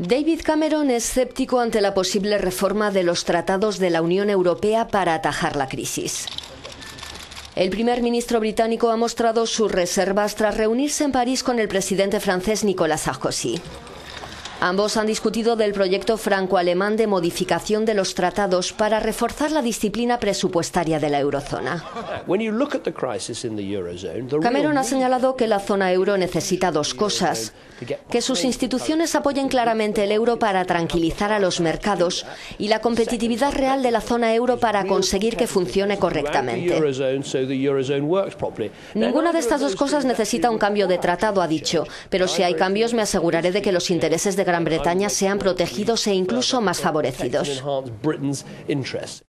David Cameron es escéptico ante la posible reforma de los tratados de la Unión Europea para atajar la crisis. El primer ministro británico ha mostrado sus reservas tras reunirse en París con el presidente francés Nicolas Sarkozy. Ambos han discutido del proyecto franco-alemán de modificación de los tratados para reforzar la disciplina presupuestaria de la eurozona. Cameron ha señalado que la zona euro necesita dos cosas: que sus instituciones apoyen claramente el euro para tranquilizar a los mercados y la competitividad real de la zona euro para conseguir que funcione correctamente. Ninguna de estas dos cosas necesita un cambio de tratado, ha dicho, pero si hay cambios me aseguraré de que los intereses de Gran Bretaña sean protegidos e incluso más favorecidos.